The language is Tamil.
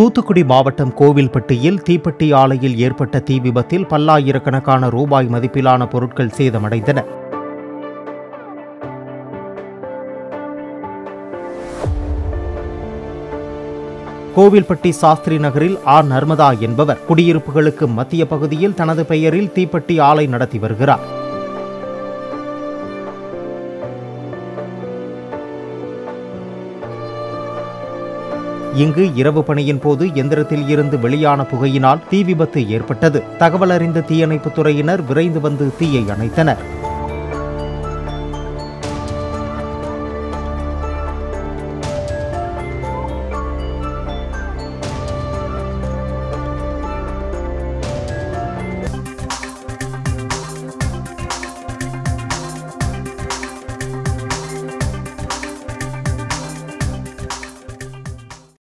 தூத்துக்குடி மாவட்டம் கோவில்பட்டியில் தீப்பெட்டி ஆலையில் ஏற்பட்ட தீ விபத்தில் பல்லாயிரக்கணக்கான ரூபாய் மதிப்பிலான பொருட்கள் சேதமடைந்தன. கோவில்பட்டி சாஸ்திரி நகரில் ஆர் நர்மதா என்பவர் குடியிருப்புகளுக்கு மத்திய பகுதியில் தனது பெயரில் தீப்பெட்டி ஆலை நடத்தி வருகிறார். இங்கு இரவு பணியின் போது எந்திரத்தில் இருந்து வெளியான புகையினால் தீ விபத்து ஏற்பட்டது. தகவல் அறிந்த தீயணைப்புத் துறையினர் விரைந்து வந்து தீயை அணைத்தனர்.